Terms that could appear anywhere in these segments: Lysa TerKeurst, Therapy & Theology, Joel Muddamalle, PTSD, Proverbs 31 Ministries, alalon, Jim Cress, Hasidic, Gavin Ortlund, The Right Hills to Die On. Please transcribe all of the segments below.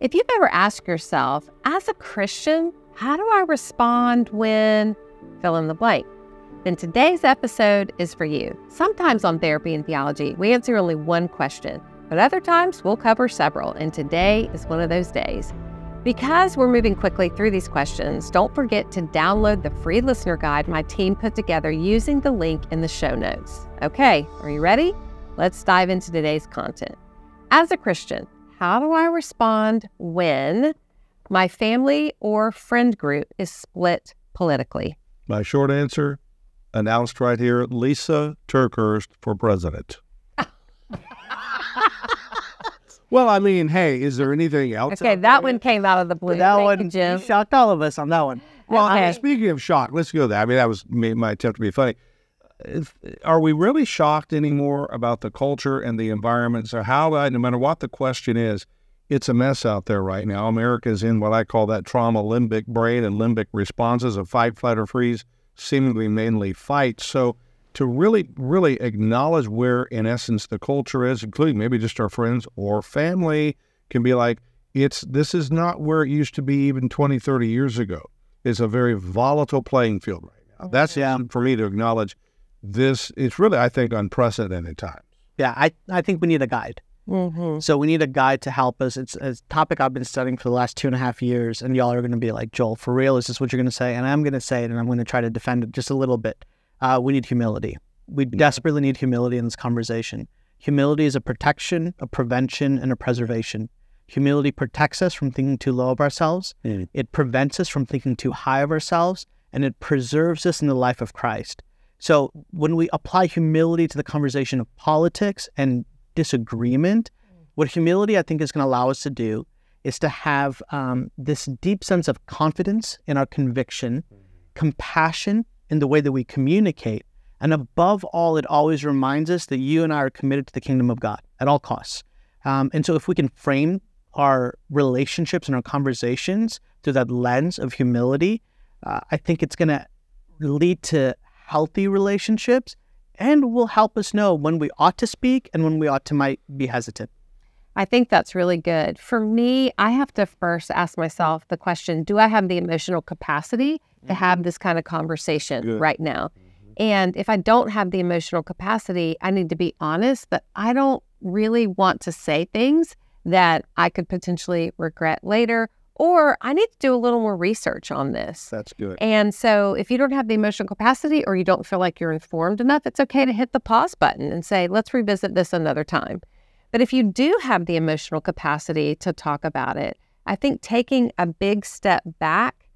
If you've ever asked yourself, as a Christian, how do I respond when fill in the blank? Then today's episode is for you. Sometimes on Therapy and Theology, we answer only one question, but other times we'll cover several, and today is one of those days. Because we're moving quickly through these questions, don't forget to download the free listener guide my team put together using the link in the show notes. Okay, are you ready? Let's dive into today's content. As a Christian, how do I respond when my family or friend group is split politically? My short answer, announced right here, Lysa TerKeurst for president. Well, I mean, hey, is there anything else? Okay, that one came out of the blue. That one, Jim, shocked all of us on that one. Well, okay. I mean, speaking of shock, let's go there. I mean, that was my attempt to be funny. Are we really shocked anymore about the culture and the environment? So no matter what the question is, it's a mess out there right now. America's in what I call that trauma limbic brain and limbic responses of fight, flight, or freeze, seemingly mainly fight. So to really, really acknowledge where, in essence, the culture is, including maybe just our friends or family, can be like, this is not where it used to be even 20, 30 years ago. It's a very volatile playing field right now. Okay. That's for me to acknowledge. It's really, I think, unprecedented times. Yeah, I think we need a guide. Mm-hmm. So we need a guide to help us. It's a topic I've been studying for the last 2.5 years, and y'all are going to be like, Joel, for real, is this what you're going to say? And I'm going to say it, and I'm going to try to defend it just a little bit. We need humility. We desperately need humility in this conversation. Humility is a protection, a prevention, and a preservation. Humility protects us from thinking too low of ourselves. Mm-hmm. It prevents us from thinking too high of ourselves, and it preserves us in the life of Christ. So when we apply humility to the conversation of politics and disagreement, what humility I think is going to allow us to do is to have this deep sense of confidence in our conviction, compassion in the way that we communicate, and above all, it always reminds us that you and I are committed to the kingdom of God at all costs. And so if we can frame our relationships and our conversations through that lens of humility, I think it's going to lead to healthy relationships and will help us know when we ought to speak and when we might be hesitant. I think that's really good. For me, I have to first ask myself the question, do I have the emotional capacity to have this kind of conversation right now? And if I don't have the emotional capacity, I need to be honest that I don't really want to say things that I could potentially regret later, or I need to do a little more research on this. That's good. And so if you don't have the emotional capacity or you don't feel like you're informed enough, it's okay to hit the pause button and say, let's revisit this another time. But if you do have the emotional capacity to talk about it, I think taking a big step back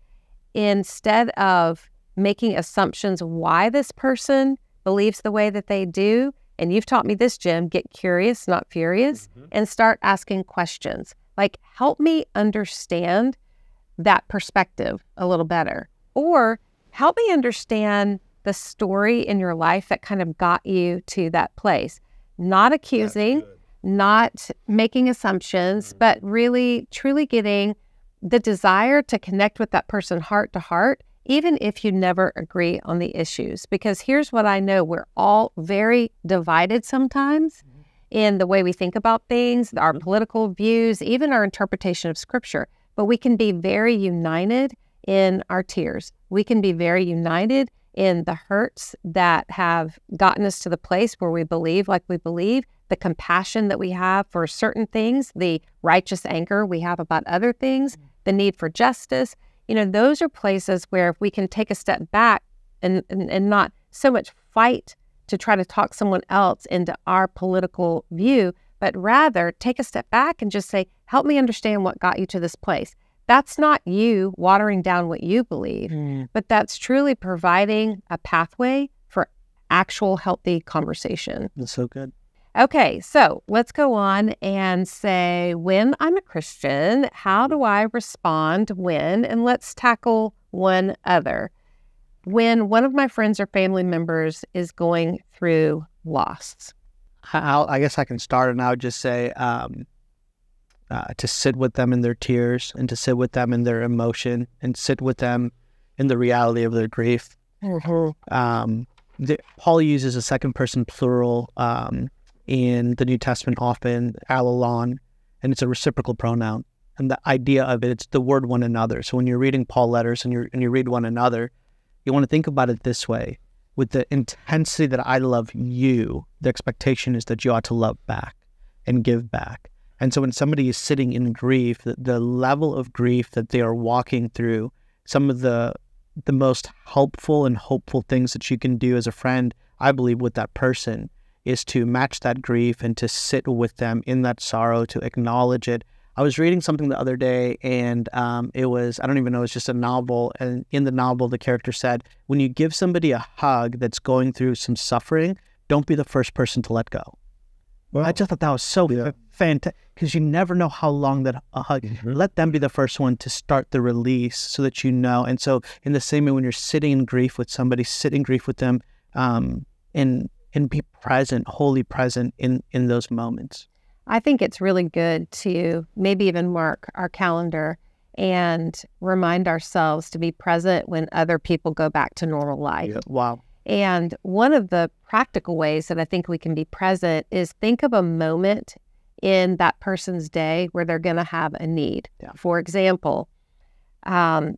instead of making assumptions why this person believes the way that they do, and you've taught me this, Jim, get curious, not furious, and start asking questions. Like, help me understand that perspective a little better. Or help me understand the story in your life that kind of got you to that place. Not accusing, not making assumptions, but really, truly getting the desire to connect with that person heart to heart, even if you never agree on the issues. Because here's what I know, we're all very divided sometimes in the way we think about things, our political views, even our interpretation of Scripture. But we can be very united in our tears. We can be very united in the hurts that have gotten us to the place where we believe like we believe, the compassion that we have for certain things, the righteous anger we have about other things, the need for justice. You know, those are places where if we can take a step back and not so much fight to try to talk someone else into our political view, but rather take a step back and just say, help me understand what got you to this place. That's not you watering down what you believe, but that's truly providing a pathway for actual healthy conversation. That's so good. Okay, so let's go on and say, when I'm a Christian, how do I respond when? And let's tackle one other. When one of my friends or family members is going through loss. I guess I can start, and I would just say to sit with them in their tears and to sit with them in their emotion and sit with them in the reality of their grief. Paul uses a second person plural in the New Testament often, alalon, and it's a reciprocal pronoun. and the idea of it, it's the word one another. So when you're reading Paul letters and you read one another, you want to think about it this way: with the intensity that I love you, the expectation is that you ought to love back and give back. And so when somebody is sitting in grief, the level of grief that they are walking through, some of the most helpful and hopeful things that you can do as a friend, I believe, with that person is to match that grief and to sit with them in that sorrow, to acknowledge it. I was reading something the other day, and it was, I don't even know, it was just a novel. And in the novel, the character said, when you give somebody a hug that's going through some suffering, don't be the first person to let go. Wow. I just thought that was so fantastic, because you never know how long that a hug, let them be the first one to start the release so that you know. And so in the same way, when you're sitting in grief with somebody, sit in grief with them, and be present, wholly present in those moments. I think it's really good to maybe even mark our calendar and remind ourselves to be present when other people go back to normal life. Yeah. Wow. And one of the practical ways that I think we can be present is think of a moment in that person's day where they're going to have a need. Yeah. For example,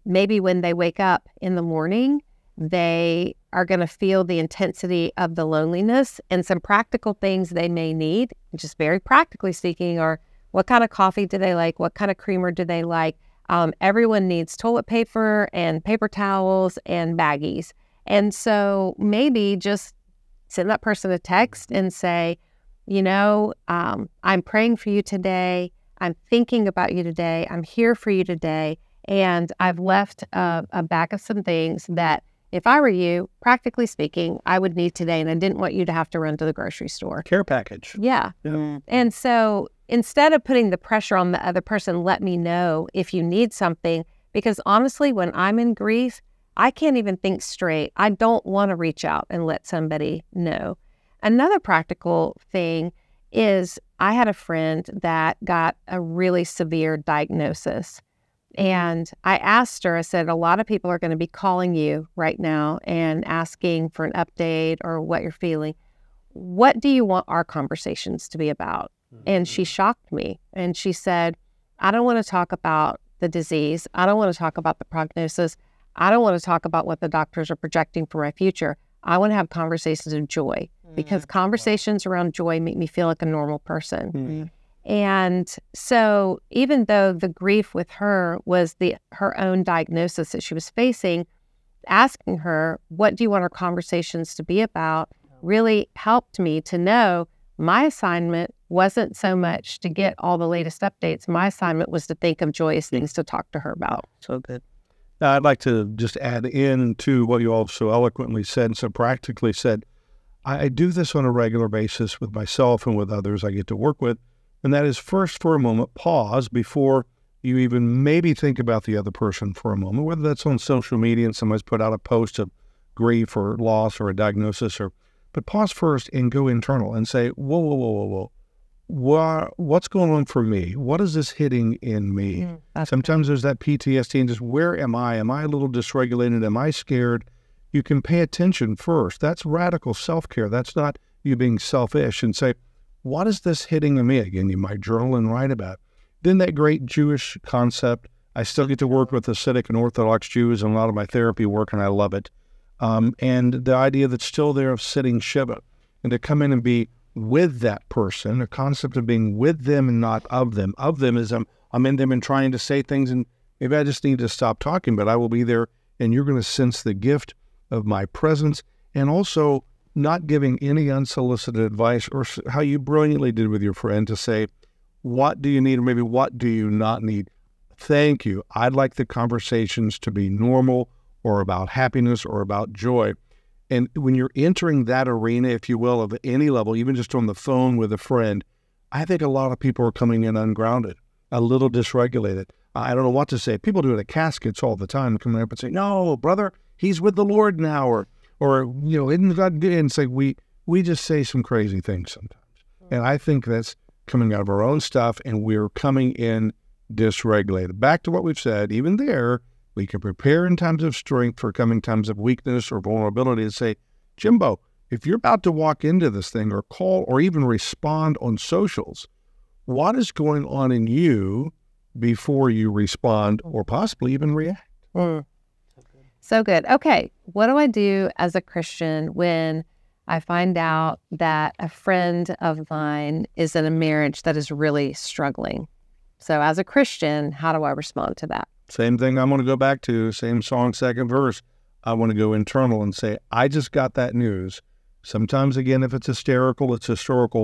maybe when they wake up in the morning, they are going to feel the intensity of the loneliness, and some practical things they may need, just very practically speaking, are what kind of coffee do they like? What kind of creamer do they like? Everyone needs toilet paper and paper towels and baggies. And so maybe just send that person a text and say, you know, I'm praying for you today. I'm thinking about you today. I'm here for you today. And I've left a bag of some things that, if I were you, practically speaking, I would need today, and I didn't want you to have to run to the grocery store. Care package. Yeah. And so instead of putting the pressure on the other person, let me know if you need something, because honestly, when I'm in grief, I can't even think straight. I don't want to reach out and let somebody know. Another practical thing is I had a friend that got a really severe diagnosis. And I asked her, I said, a lot of people are going to be calling you right now and asking for an update or what you're feeling. What do you want our conversations to be about? And she shocked me. And she said, I don't want to talk about the disease. I don't want to talk about the prognosis. I don't want to talk about what the doctors are projecting for my future. I want to have conversations of joy, because conversations around joy make me feel like a normal person. And so even though the grief with her was her own diagnosis that she was facing, asking her, what do you want our conversations to be about, really helped me to know my assignment wasn't so much to get all the latest updates. My assignment was to think of joyous things to talk to her about. So good. Now, I'd like to just add in to what you all so eloquently said and so practically said. I do this on a regular basis with myself and with others I get to work with. And that is, first, for a moment, pause before you even maybe think about the other person for a moment, whether that's on social media and somebody's put out a post of grief or loss or a diagnosis, or, but pause first and go internal and say, whoa, whoa, whoa, whoa, whoa. What's going on for me? What is this hitting in me? Sometimes there's that PTSD and just, where am I? Am I a little dysregulated? Am I scared? You can pay attention first. That's radical self-care. That's not you being selfish, and say, what is this hitting in me? Again, you might journal and write about it. Then that great Jewish concept, I still get to work with Hasidic and Orthodox Jews in a lot of my therapy work, and I love it. And the idea that's still there of sitting Shiva, and to come in and be with that person, the concept of being with them and not of them. Of them is I'm in them and trying to say things, and maybe I just need to stop talking, but I will be there, and you're going to sense the gift of my presence, and also not giving any unsolicited advice, or how you brilliantly did with your friend, to say, what do you need, or maybe what do you not need? Thank you. I'd like the conversations to be normal, or about happiness, or about joy. And when you're entering that arena, if you will, of any level, even just on the phone with a friend, I think a lot of people are coming in ungrounded, a little dysregulated. I don't know what to say. People do it at caskets all the time, coming up and say, no, brother, he's with the Lord now, or you know, isn't God good? And say, we just say some crazy things sometimes. And I think that's coming out of our own stuff, and we're coming in dysregulated. Back to what we've said, even there, we can prepare in times of strength for coming times of weakness or vulnerability, and say, Jimbo, if you're about to walk into this thing, or call, or even respond on socials, what is going on in you before you respond or possibly even react. So good. Okay, what do I do as a Christian when I find out that a friend of mine is in a marriage that is really struggling? So as a Christian, how do I respond to that? Same thing I'm going to go back to, same song, second verse. I want to go internal and say, I just got that news. Sometimes, again, if it's hysterical,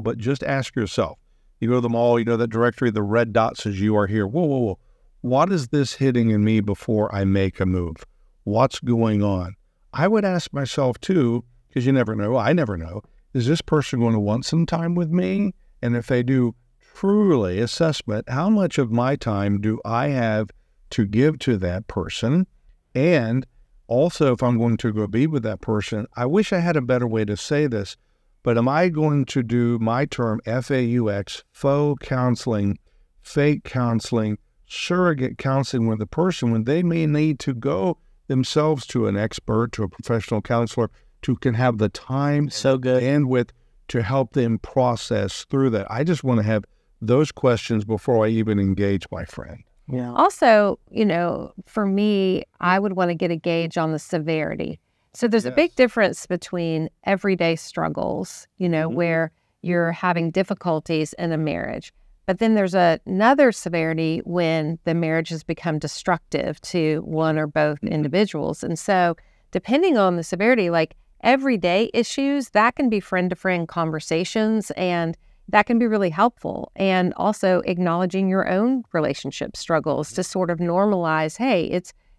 but just ask yourself. You go to the mall, you know that directory, the red dot says you are here. Whoa, whoa, whoa. What is this hitting in me before I make a move? What's going on? I would ask myself, too, because you never know, I never know, is this person going to want some time with me? And if they do, truly assessment, how much of my time do I have to give to that person? And also, if I'm going to go be with that person, I wish I had a better way to say this, but am I going to do my term, F-A-U-X, faux counseling, fake counseling, surrogate counseling with the person when they may need to go themselves to an expert, to a professional counselor, to can have the time and bandwidth to help them process through that. I just want to have those questions before I even engage my friend. Yeah. Also, you know, for me, I would want to get a gauge on the severity. So there's a big difference between everyday struggles, you know, where you're having difficulties in a marriage. But then there's another severity when the marriage has become destructive to one or both individuals. And so depending on the severity, like everyday issues, that can be friend-to-friend conversations, and that can be really helpful. And also acknowledging your own relationship struggles to sort of normalize, hey,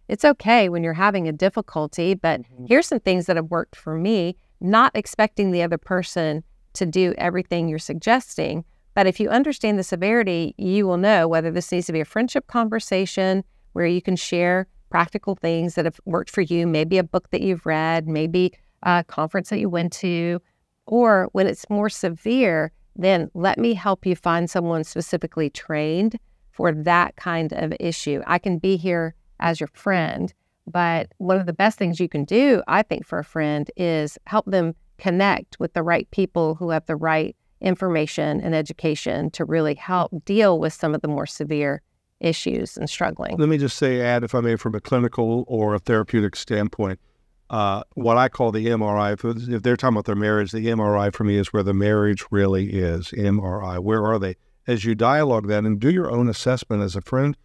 it's okay when you're having a difficulty, but here's some things that have worked for me, not expecting the other person to do everything you're suggesting. But if you understand the severity, you will know whether this needs to be a friendship conversation where you can share practical things that have worked for you, maybe a book that you've read, maybe a conference that you went to, or when it's more severe, then let me help you find someone specifically trained for that kind of issue. I can be here as your friend, but one of the best things you can do, I think, for a friend is help them connect with the right people who have the right information and education to really help deal with some of the more severe issues and struggling. Let me just say, add, if I may, from a clinical or a therapeutic standpoint, what I call the MRI, if they're talking about their marriage, the MRI for me is where the marriage really is, MRI. Where are they? As you dialogue that and do your own assessment as a friend,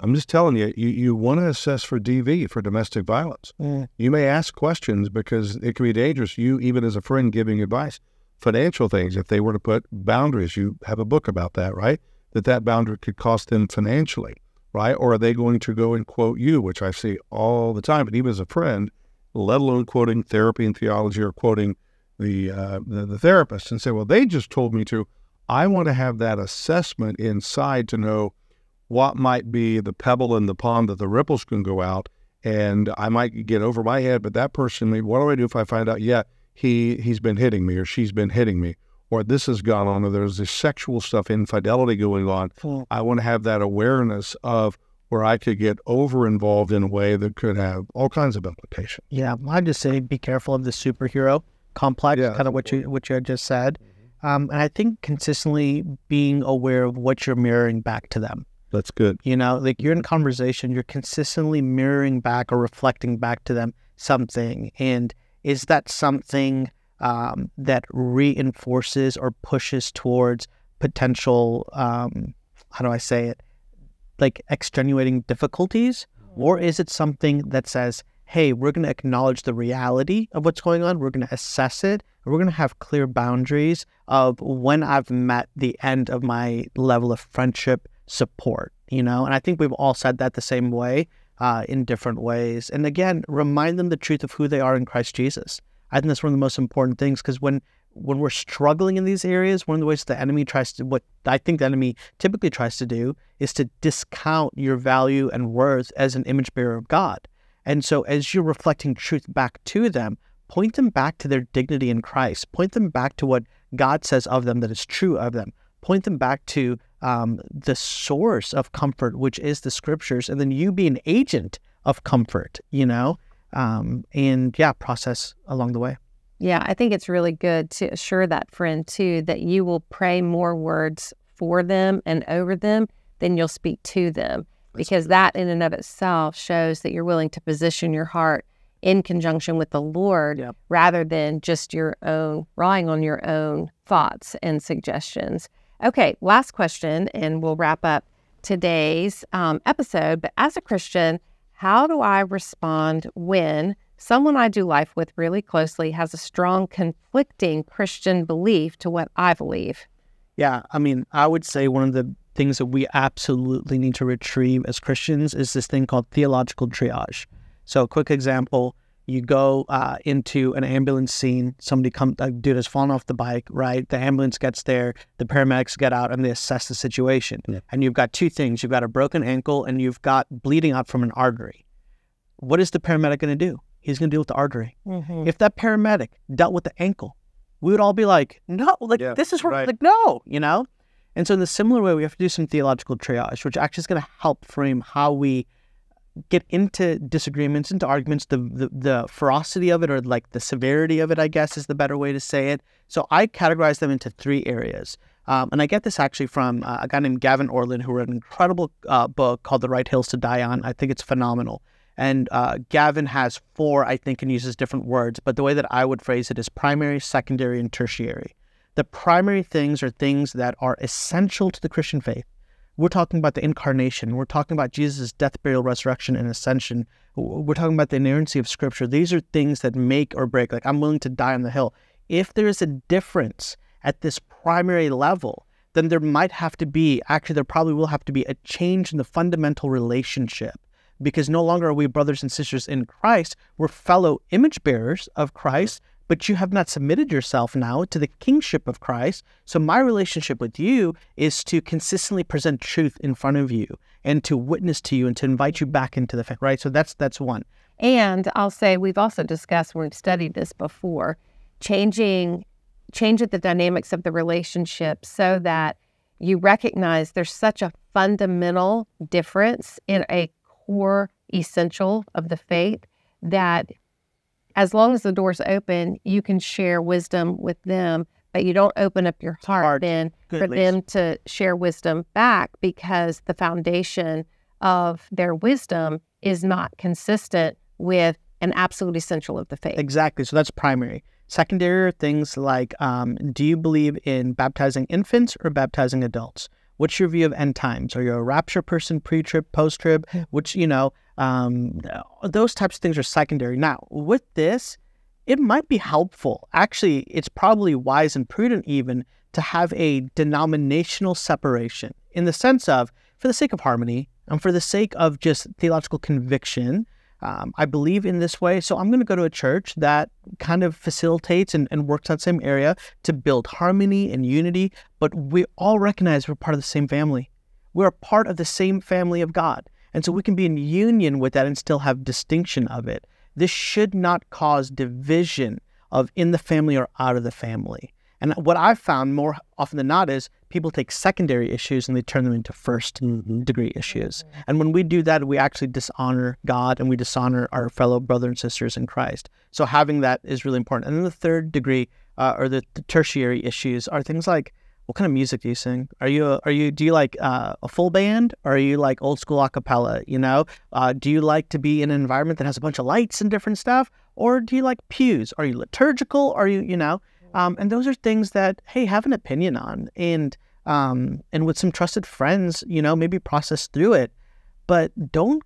I'm just telling you, you want to assess for DV, for domestic violence. You may ask questions because it can be dangerous, you even as a friend giving advice. Financial things, if they were to put boundaries, you have a book about that, right? That boundary could cost them financially, right? Or are they going to go and quote you, which I see all the time, but even as a friend, let alone quoting Therapy and Theology or quoting the therapist and say, well, they just told me to. I want to have that assessment inside to know what might be the pebble in the pond that the ripples can go out, and I might get over my head, but that person, what do I do if I find out, yeah, he's been hitting me or she's been hitting me, or this has gone on, or there's this sexual stuff, infidelity going on. I want to have that awareness of where I could get over-involved in a way that could have all kinds of implications. Yeah, I'd just say be careful of the superhero complex, kind of what you just said. And I think consistently being aware of what you're mirroring back to them. That's good. You know, like you're in conversation, you're consistently mirroring back or reflecting back to them something. And is that something that reinforces or pushes towards potential, how do I say it? Like extenuating difficulties, or is it something that says, hey, we're going to acknowledge the reality of what's going on, we're going to assess it, and we're going to have clear boundaries of when I've met the end of my level of friendship support, you know? And I think we've all said that the same way in different ways. And again, remind them the truth of who they are in Christ Jesus. I think that's one of the most important things, because when we're struggling in these areas, one of the ways the enemy tries to, what I think the enemy typically tries to do is to discount your value and worth as an image bearer of God. And so as you're reflecting truth back to them, point them back to their dignity in Christ, point them back to what God says of them that is true of them, point them back to the source of comfort, which is the scriptures, and then you be an agent of comfort, you know, and yeah, process along the way. Yeah, I think it's really good to assure that friend, too, that you will pray more words for them and over them then you'll speak to them. Because that in and of itself shows that you're willing to position your heart in conjunction with the Lord, yep, rather than just your own, relying on your own thoughts and suggestions. Okay, last question, and we'll wrap up today's episode. But as a Christian, how do I respond when someone I do life with really closely has a strong conflicting Christian belief to what I believe? Yeah, I mean, I would say one of the things that we absolutely need to retrieve as Christians is this thing called theological triage. So a quick example, you go into an ambulance scene, somebody comes, a dude has fallen off the bike, right? The ambulance gets there, the paramedics get out, and they assess the situation. Yeah. And you've got two things. You've got a broken ankle and you've got bleeding out from an artery. What is the paramedic going to do? He's going to deal with the artery. Mm-hmm. If that paramedic dealt with the ankle, we would all be like, no, like, yeah, this is where, right, like, no, you know? And so in a similar way, we have to do some theological triage, which actually is going to help frame how we get into disagreements, into arguments, the ferocity of it, or like the severity of it, I guess, is the better way to say it. So I categorize them into three areas. And I get this actually from a guy named Gavin Ortlund, who wrote an incredible book called The Right Hills to Die On. I think it's phenomenal. And Gavin has four, I think, and uses different words. But the way that I would phrase it is primary, secondary, and tertiary. The primary things are things that are essential to the Christian faith. We're talking about the incarnation. We're talking about Jesus' death, burial, resurrection, and ascension. We're talking about the inerrancy of Scripture. These are things that make or break. Like, I'm willing to die on the hill. If there is a difference at this primary level, then there might have to be, actually, there probably will have to be a change in the fundamental relationship. Because no longer are we brothers and sisters in Christ. We're fellow image bearers of Christ. But you have not submitted yourself now to the kingship of Christ. So my relationship with you is to consistently present truth in front of you and to witness to you and to invite you back into the faith, right? So that's one. And I'll say we've also discussed, we've studied this before, changing the dynamics of the relationship so that you recognize there's such a fundamental difference in a core essential of the faith that as long as the door's open, you can share wisdom with them, but you don't open up your heart then for them to share wisdom back, because the foundation of their wisdom is not consistent with an absolute essential of the faith. Exactly. So that's primary. Secondary are things like, do you believe in baptizing infants or baptizing adults? What's your view of end times? Are you a rapture person, pre-trib, post-trib? Which, you know, those types of things are secondary. Now, with this, it might be helpful. Actually, it's probably wise and prudent even to have a denominational separation, in the sense of, for the sake of harmony and for the sake of just theological conviction, I believe in this way, so I'm going to go to a church that kind of facilitates and works on the same area to build harmony and unity, but we all recognize we're part of the same family. We're a part of the same family of God, and so we can be in union with that and still have distinction of it. This should not cause division of in the family or out of the family. And what I've found more often than not is people take secondary issues and they turn them into first degree issues. And when we do that, we actually dishonor God and we dishonor our fellow brothers and sisters in Christ. So having that is really important. And then the third degree or the tertiary issues are things like, what kind of music do you sing? Do you like a full band, or are you like old school a cappella? You know, do you like to be in an environment that has a bunch of lights and different stuff, or do you like pews? Are you liturgical? Are you, you know? And those are things that, hey, have an opinion on, and with some trusted friends, you know, maybe process through it. But don't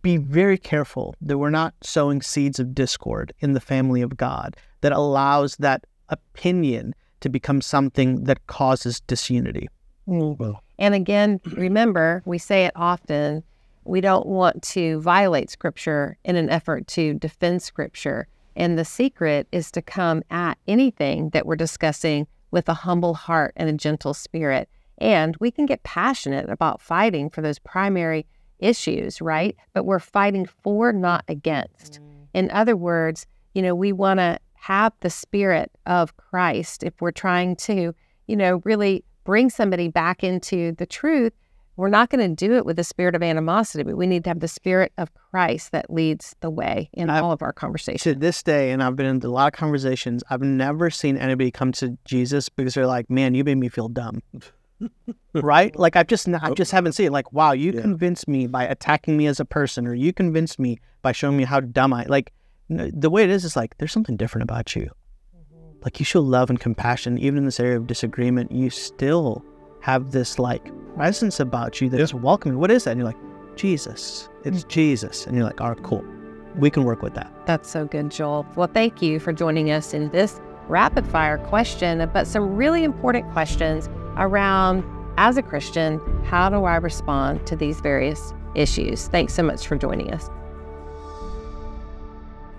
be very careful that we're not sowing seeds of discord in the family of God that allows that opinion to become something that causes disunity. And again, remember, we say it often, we don't want to violate Scripture in an effort to defend Scripture. And the secret is to come at anything that we're discussing with a humble heart and a gentle spirit. And we can get passionate about fighting for those primary issues, right? But we're fighting for, not against. In other words, you know, we want to have the spirit of Christ. If we're trying to, you know, really bring somebody back into the truth, we're not going to do it with the spirit of animosity, but we need to have the spirit of Christ that leads the way in all of our conversations. To this day, and I've been in a lot of conversations, I've never seen anybody come to Jesus because they're like, man, you made me feel dumb. right? Like I just haven't seen it. Like, wow, you convinced me by attacking me as a person, or you convinced me by showing me how dumb I, like, the way it is like, there's something different about you. Like, you show love and compassion, even in this area of disagreement, you still have this like presence about you that is welcoming. What is that? And you're like, Jesus, it's Jesus. And you're like, all right, cool. We can work with that. That's so good, Joel. Well, thank you for joining us in this rapid fire question, but some really important questions around, as a Christian, how do I respond to these various issues? Thanks so much for joining us.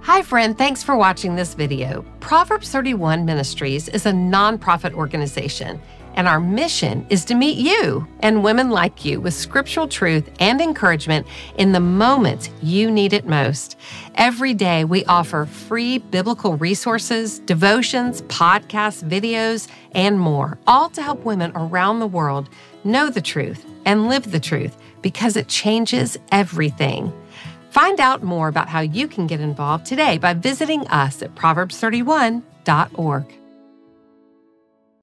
Hi friend, thanks for watching this video. Proverbs 31 Ministries is a nonprofit organization, and our mission is to meet you and women like you with scriptural truth and encouragement in the moments you need it most. Every day we offer free biblical resources, devotions, podcasts, videos, and more, all to help women around the world know the truth and live the truth, because it changes everything. Find out more about how you can get involved today by visiting us at proverbs31.org.